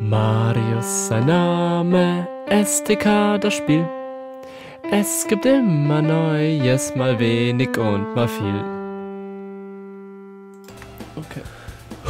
Marius, sein Name, STK, das Spiel. Es gibt immer Neues, mal wenig und mal viel. Okay.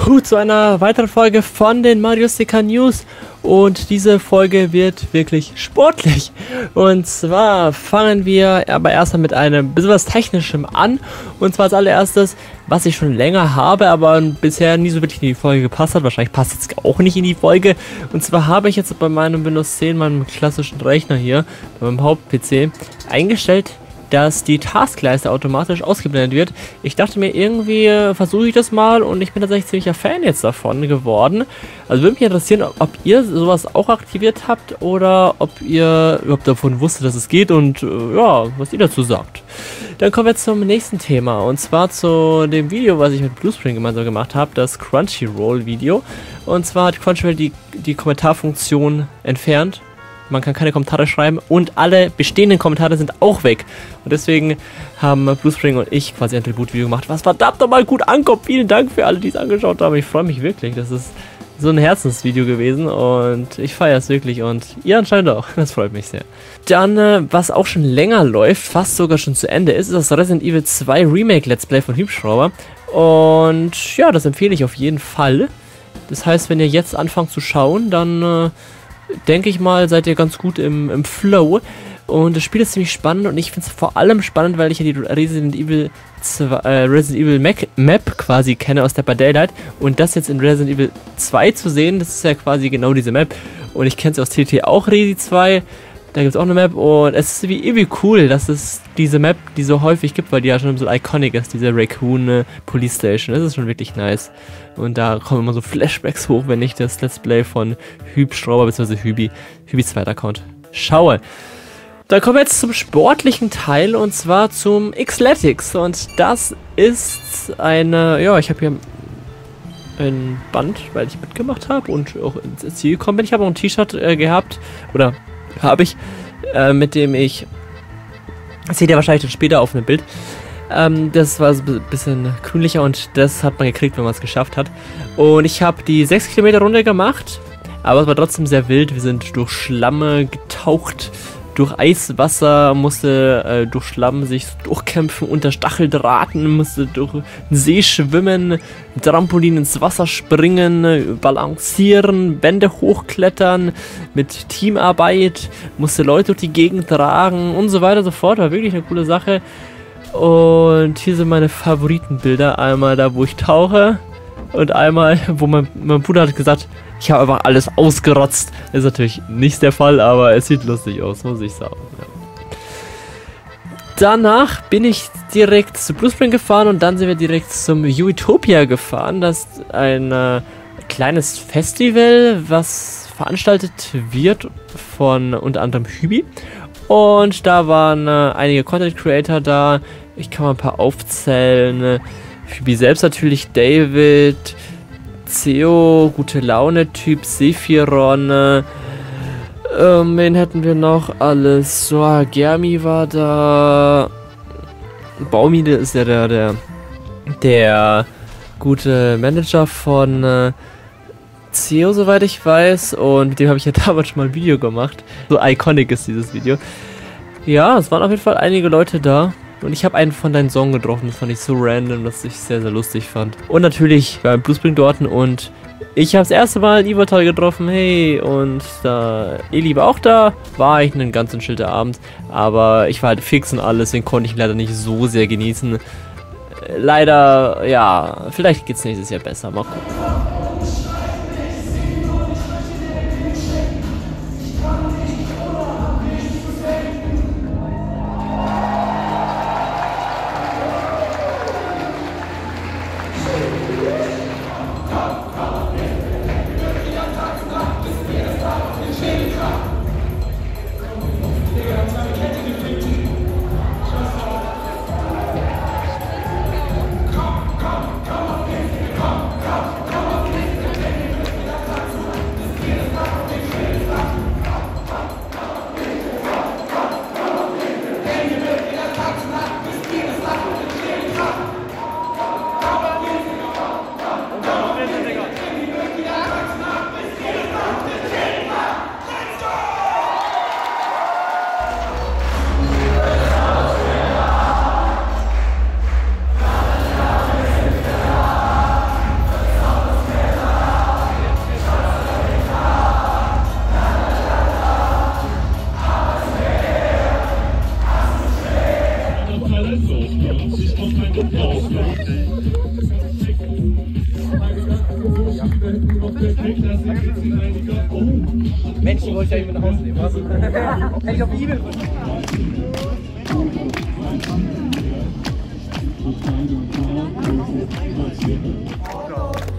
Gut, zu einer weiteren Folge von den Marius STK News. Und diese Folge wird wirklich sportlich. Und zwar fangen wir aber erstmal mit einem bisschen was Technischem an. Und zwar als allererstes, was ich schon länger habe, aber bisher nie so wirklich in die Folge gepasst hat. Wahrscheinlich passt es jetzt auch nicht in die Folge. Und zwar habe ich jetzt bei meinem Windows 10, meinem klassischen Rechner hier, bei meinem Haupt-PC, eingestellt, dass die Taskleiste automatisch ausgeblendet wird. Ich dachte mir, irgendwie versuche ich das mal und ich bin tatsächlich ziemlicher Fan jetzt davon geworden. Also würde mich interessieren, ob ihr sowas auch aktiviert habt oder ob ihr überhaupt davon wusstet, dass es geht und ja, was ihr dazu sagt. Dann kommen wir zum nächsten Thema und zwar zu dem Video, was ich mit Bluespring gemeinsam gemacht habe, das Crunchyroll-Video. Und zwar hat Crunchyroll die Kommentarfunktion entfernt. Man kann keine Kommentare schreiben und alle bestehenden Kommentare sind auch weg. Und deswegen haben Bluespring und ich quasi ein Tributvideo gemacht, was verdammt nochmal gut ankommt. Vielen Dank für alle, die es angeschaut haben. Ich freue mich wirklich. Das ist so ein Herzensvideo gewesen und ich feiere es wirklich und ihr anscheinend auch. Das freut mich sehr. Dann, was auch schon länger läuft, fast sogar schon zu Ende ist, das Resident Evil 2 Remake Let's Play von Hübschrauber. Und ja, das empfehle ich auf jeden Fall. Das heißt, wenn ihr jetzt anfangt zu schauen, dann denke ich mal, seid ihr ganz gut im Flow. Und das Spiel ist ziemlich spannend und ich finde es vor allem spannend, weil ich ja die Resident Evil Map quasi kenne aus Dead by Daylight und das jetzt in Resident Evil 2 zu sehen, das ist ja quasi genau diese Map und ich kenne es aus TT auch, Resi 2, da gibt es auch eine Map und es ist wie irgendwie cool, dass es diese Map, die so häufig gibt, weil die ja schon so iconic ist, diese Raccoon Police Station, das ist schon wirklich nice. Und da kommen immer so Flashbacks hoch, wenn ich das Let's Play von Hübschrauber bzw. Hübis zweiter Account schaue. Dann kommen wir jetzt zum sportlichen Teil und zwar zum Xletics. Und das ist eine, ja, ich habe hier ein Band, weil ich mitgemacht habe und auch ins Ziel gekommen bin. Ich habe auch ein T-Shirt gehabt, oder habe ich, mit dem das seht ihr wahrscheinlich dann später auf einem Bild. Das war so ein bisschen grünlicher und das hat man gekriegt, wenn man es geschafft hat. Und ich habe die 6 Kilometer Runde gemacht, aber es war trotzdem sehr wild. Wir sind durch Schlamme getaucht, durch Eiswasser, musste durch Schlamm sich durchkämpfen, unter Stacheldrahten, musste durch den See schwimmen, Trampolin ins Wasser springen, balancieren, Wände hochklettern, mit Teamarbeit, musste Leute durch die Gegend tragen und so weiter und so fort. War wirklich eine coole Sache. Und hier sind meine Favoritenbilder. Einmal da, wo ich tauche und einmal, wo mein Bruder hat gesagt, ich habe einfach alles ausgerotzt. Ist natürlich nicht der Fall, aber es sieht lustig aus, muss ich sagen. Ja. Danach bin ich direkt zu Bluespring gefahren und dann sind wir direkt zum UETOPIA gefahren. Das ist ein kleines Festival, was veranstaltet wird von unter anderem Hübi. Und da waren einige Content Creator da. Ich kann mal ein paar aufzählen. Phoebe selbst natürlich, David, Ceo, Gute Laune Typ, Sephiron. Wen hätten wir noch alles? So, Germi war da. Baumide ist ja der gute Manager von Ceo, soweit ich weiß, und mit dem habe ich ja damals schon mal ein Video gemacht. So iconic ist dieses Video. Ja, es waren auf jeden Fall einige Leute da und ich habe einen von deinen Song getroffen. Das fand ich so random, dass ich sehr, sehr lustig fand. Und natürlich beim Bluespring dorten und ich habe das erste Mal Ivatar getroffen, hey, und da Eli war auch da, war ich einen ganzen Schilderabend, aber ich war halt fix und alles, deswegen konnte ich ihn leider nicht so sehr genießen. Leider, ja, vielleicht geht's nächstes Jahr besser, mal gucken. Menschen wollte ich ja jemanden rausnehmen, was? Hätte ich auf die E-Mail verstanden.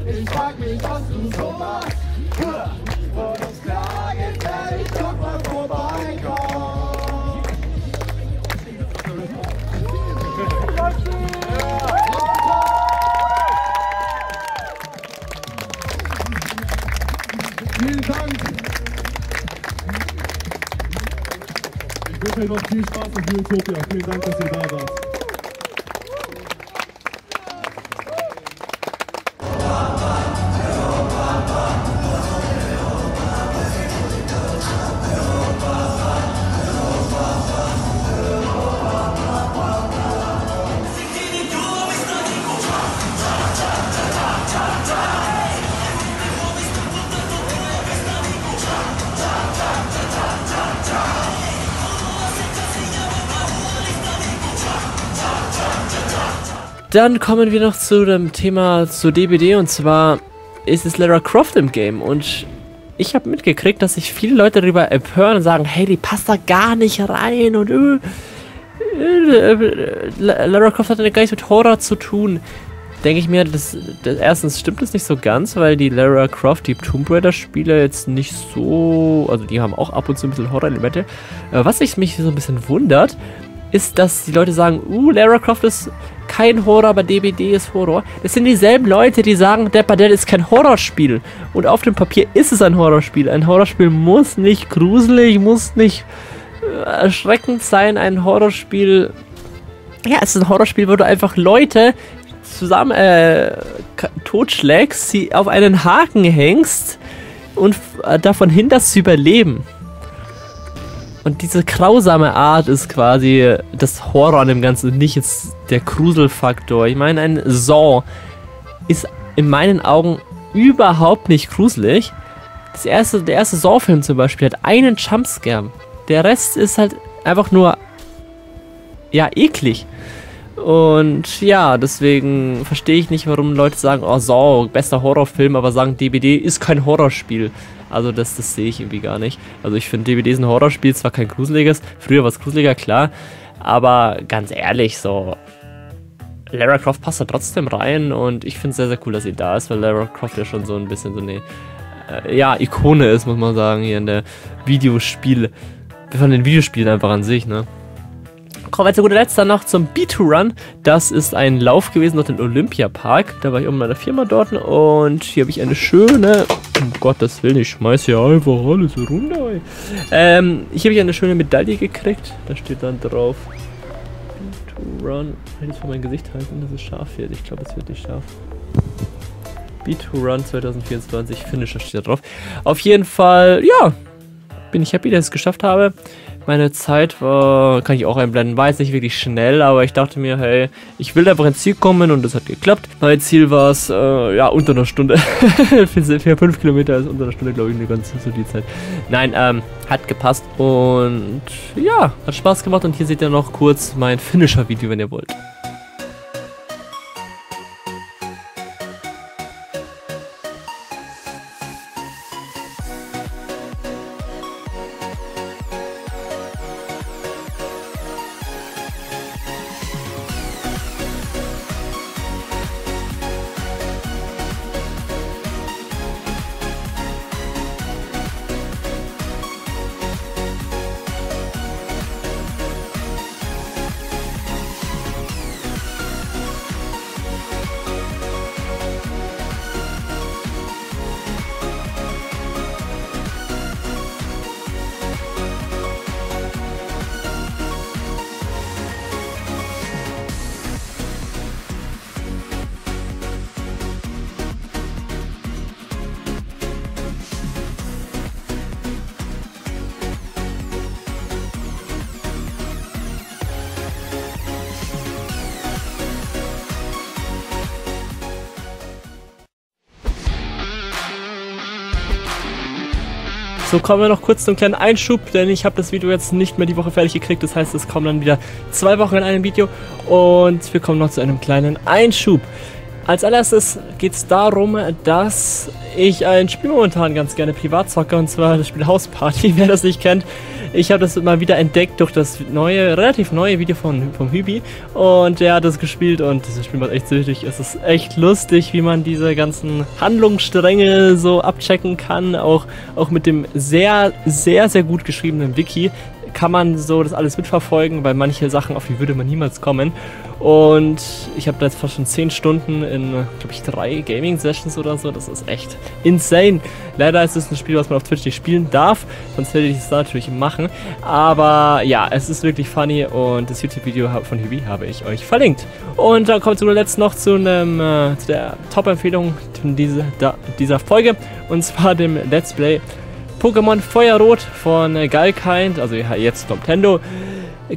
Ich frag mich, dass du so machst. Von uns klagen, wenn ich doch mal vorbeikomme. Vielen Dank! Ich wünsche euch noch viel Spaß mit UETOPIA. Vielen Dank, dass ihr da seid. Dann kommen wir noch zu dem Thema zu DBD, und zwar ist es Lara Croft im Game, und ich habe mitgekriegt, dass sich viele Leute darüber empören und sagen, hey, die passt da gar nicht rein und Lara Croft hat ja gar nichts mit Horror zu tun. Denke ich mir, erstens stimmt das nicht so ganz, weil die Lara Croft, die Tomb Raider Spiele jetzt nicht so, also die haben auch ab und zu ein bisschen Horror-Elemente. Was mich so ein bisschen wundert, ist, dass die Leute sagen, Lara Croft ist kein Horror, aber DBD ist Horror. Das sind dieselben Leute, die sagen, Dead by Daylight ist kein Horrorspiel. Und auf dem Papier ist es ein Horrorspiel. Ein Horrorspiel muss nicht gruselig, muss nicht erschreckend sein. Ein Horrorspiel... Ja, es ist ein Horrorspiel, wo du einfach Leute zusammen totschlägst, sie auf einen Haken hängst und davon hinderst, sie überleben. Und diese grausame Art ist quasi das Horror an dem Ganzen, nicht jetzt der Gruselfaktor. Ich meine, ein Saw ist in meinen Augen überhaupt nicht gruselig. Der erste Saw-Film zum Beispiel hat einen Jumpscare. Der Rest ist halt einfach nur, ja, eklig. Und ja, deswegen verstehe ich nicht, warum Leute sagen, oh, Saw, bester Horrorfilm, aber sagen, DBD ist kein Horrorspiel. Also das sehe ich irgendwie gar nicht. Also ich finde, DBD ist ein Horrorspiel, zwar kein gruseliges, früher war es gruseliger, klar, aber ganz ehrlich, so, Lara Croft passt da trotzdem rein, und ich finde es sehr, sehr cool, dass sie da ist, weil Lara Croft ja schon so ein bisschen so eine, ja, Ikone ist, muss man sagen, hier in der von den Videospielen einfach an sich, ne. Kommen wir zu guter Letzt dann noch zum B2Run. Das ist ein Lauf gewesen dort im Olympiapark. Da war ich oben bei der Firma dort, und hier habe ich eine schöne... Um Gottes Willen, ich schmeiß hier einfach alles runter. Ey. Hier habe ich eine schöne Medaille gekriegt. Da steht dann drauf B2Run. Ich will das vor mein Gesicht halten, dass es scharf wird. Ich glaube, es wird nicht scharf. B2Run 2024 Finisher steht da drauf. Auf jeden Fall, ja, bin ich happy, dass ich es geschafft habe. Meine Zeit war, kann ich auch einblenden, war jetzt nicht wirklich schnell, aber ich dachte mir, hey, ich will einfach ins Ziel kommen, und das hat geklappt. Mein Ziel war es, ja, unter einer Stunde. Für 5 Kilometer ist unter einer Stunde, glaube ich, eine ganz solide Zeit. Nein, hat gepasst, und ja, hat Spaß gemacht, und hier seht ihr noch kurz mein Finisher-Video, wenn ihr wollt. So, kommen wir noch kurz zum kleinen Einschub, denn ich habe das Video jetzt nicht mehr die Woche fertig gekriegt. Das heißt, es kommen dann wieder 2 Wochen in einem Video, und wir kommen noch zu einem kleinen Einschub. Als allererstes geht es darum, dass ich ein Spiel momentan ganz gerne privat zocke, und zwar das Spiel House Party, wer das nicht kennt. Ich habe das mal wieder entdeckt durch das neue, relativ neue Video vom Hübi, und der hat das gespielt und dieses Spiel macht echt süchtig. Es ist echt lustig, wie man diese ganzen Handlungsstränge so abchecken kann, auch mit dem sehr, sehr, sehr gut geschriebenen Wiki. Kann man so das alles mitverfolgen, weil manche Sachen, auf die würde man niemals kommen. Und ich habe da jetzt fast schon 10 Stunden in, glaube ich, 3 Gaming-Sessions oder so. Das ist echt insane. Leider ist es ein Spiel, was man auf Twitch nicht spielen darf, sonst hätte ich es da natürlich machen. Aber ja, es ist wirklich funny und das YouTube-Video von Hübi habe ich euch verlinkt. Und dann kommt zuletzt noch zu der Top-Empfehlung dieser Folge, und zwar dem Let's Play Pokémon Feuerrot von Galkind, also jetzt Domtendo,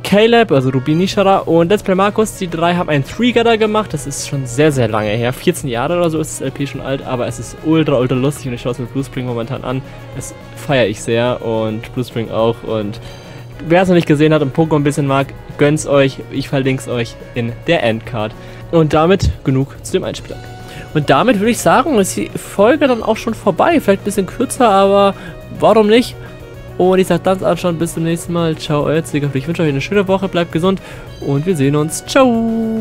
Caleb, also Rubin Nishara und Let's Play Markus. Die drei haben einen Three-Gather gemacht, das ist schon sehr, sehr lange her, 14 Jahre oder so ist das LP schon alt, aber es ist ultra, ultra lustig und ich schaue es mit Bluespring momentan an. Das feiere ich sehr und Bluespring auch, und wer es noch nicht gesehen hat und Pokémon ein bisschen mag, gönnt's euch, ich verlinke es euch in der Endcard. Und damit genug zu dem Einspieler. Und damit würde ich sagen, ist die Folge dann auch schon vorbei, vielleicht ein bisschen kürzer, aber warum nicht? Und ich sage dann schon bis zum nächsten Mal. Ciao, euer Zckrfrk. Ich wünsche euch eine schöne Woche, bleibt gesund und wir sehen uns. Ciao!